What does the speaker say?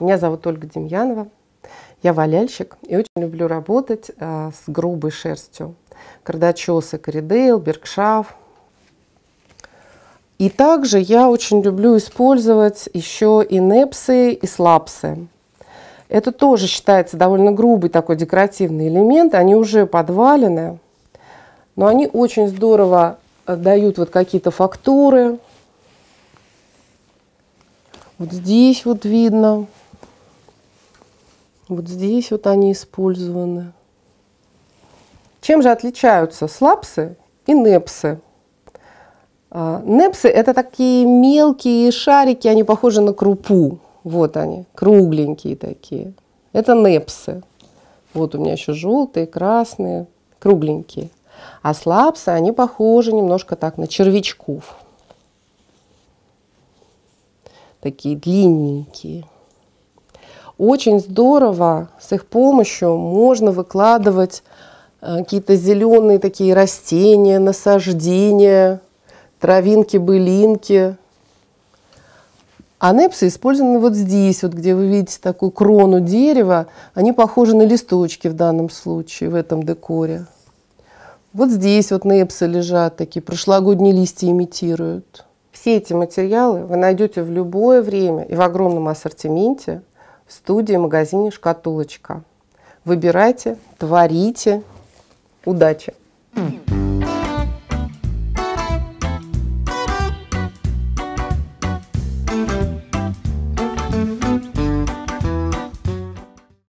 Меня зовут Ольга Демьянова, я валяльщик и очень люблю работать с грубой шерстью. Кардачесы, кориддейл, беркшаф. И также я очень люблю использовать еще и непсы, и слапсы. Это тоже считается довольно грубый такой декоративный элемент. Они уже подвалены, но они очень здорово дают вот какие-то фактуры. Вот здесь вот видно. Вот здесь вот они использованы. Чем же отличаются слапсы и непсы? Непсы – это такие мелкие шарики, они похожи на крупу. Вот они, кругленькие такие. Это непсы. Вот у меня еще желтые, красные, кругленькие. А слапсы, они похожи немножко так на червячков. Такие длинненькие. Очень здорово, с их помощью можно выкладывать какие-то зеленые такие растения, насаждения, травинки-былинки. А непсы использованы вот здесь, вот где вы видите такую крону дерева. Они похожи на листочки в данном случае, в этом декоре. Вот здесь вот непсы лежат, такие прошлогодние листья имитируют. Все эти материалы вы найдете в любое время и в огромном ассортименте в студии и магазине «Шкатулочка». Выбирайте, творите. Удачи!